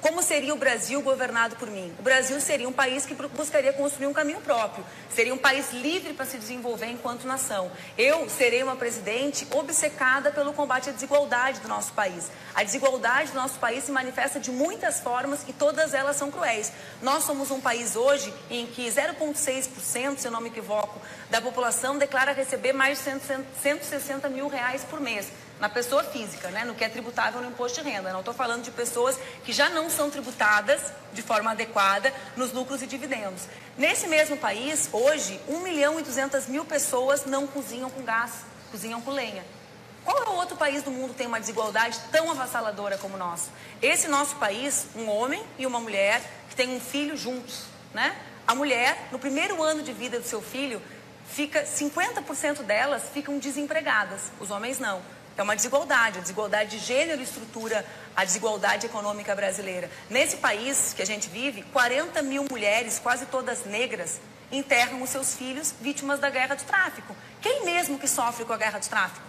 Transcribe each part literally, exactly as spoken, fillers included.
Como seria o Brasil governado por mim? O Brasil seria um país que buscaria construir um caminho próprio. Seria um país livre para se desenvolver enquanto nação. Eu serei uma presidente obcecada pelo combate à desigualdade do nosso país. A desigualdade do nosso país se manifesta de muitas formas e todas elas são cruéis. Nós somos um país hoje em que zero vírgula seis por cento, se eu não me equivoco, da população declara receber mais de cento e sessenta mil reais por mês. Na pessoa física, né? No que é tributável no imposto de renda. Não estou falando de pessoas que já não são tributadas de forma adequada nos lucros e dividendos. Nesse mesmo país, hoje, um milhão e duzentas mil pessoas não cozinham com gás, cozinham com lenha. Qual é o outro país do mundo que tem uma desigualdade tão avassaladora como o nosso? Esse nosso país, um homem e uma mulher que tem um filho juntos, né? A mulher, no primeiro ano de vida do seu filho, fica cinquenta por cento delas ficam desempregadas, os homens não. É uma desigualdade, a desigualdade de gênero estrutura a desigualdade econômica brasileira. Nesse país que a gente vive, quarenta mil mulheres, quase todas negras, enterram os seus filhos vítimas da guerra do tráfico. Quem mesmo que sofre com a guerra do tráfico?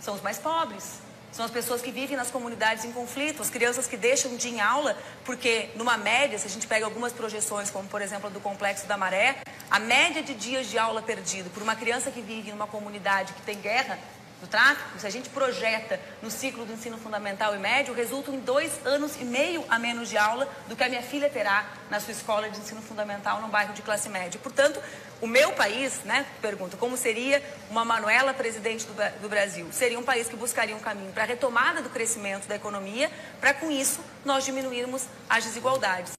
São os mais pobres. São as pessoas que vivem nas comunidades em conflito, as crianças que deixam de ir em aula, porque numa média, se a gente pega algumas projeções, como por exemplo a do Complexo da Maré, a média de dias de aula perdido por uma criança que vive numa comunidade que tem guerra do tráfico, se a gente projeta no ciclo do ensino fundamental e médio, resulta em dois anos e meio a menos de aula do que a minha filha terá na sua escola de ensino fundamental num bairro de classe média. Portanto, o meu país, né, pergunto, como seria uma Manuela presidente do, do Brasil? Seria um país que buscaria um caminho para a retomada do crescimento da economia, para com isso nós diminuirmos as desigualdades.